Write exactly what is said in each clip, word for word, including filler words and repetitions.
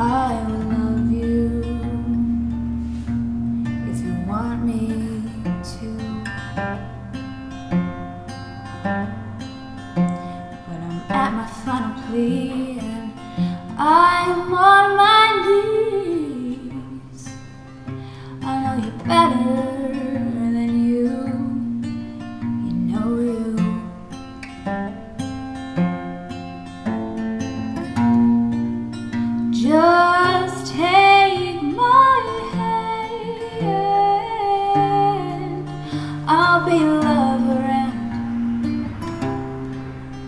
I love you if you want me to. When I'm at my final plea and I'm on my knees, I know you better than you, you know you. Just take my hand, I'll be your lover and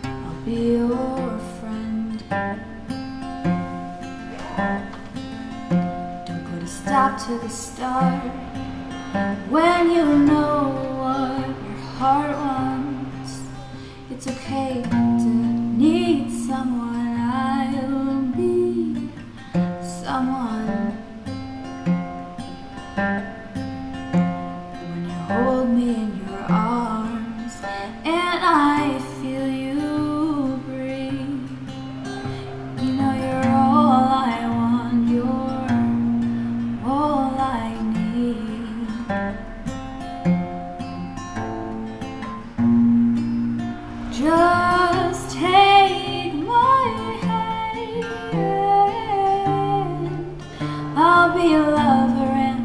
I'll be your friend. Don't put a stop to the start when you know what your heart wants. It's okay to need someone. I'll be someone. When you hold me in your arms and I feel you breathe, you know you're all I want, you're all I need. Just take my hand, I'll be your lover and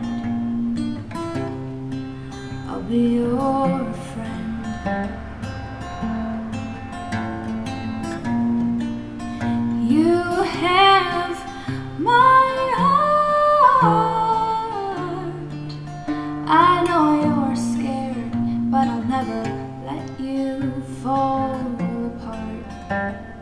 I'll be your friend. You have my heart, I know you're scared, but I'll never let you fall apart.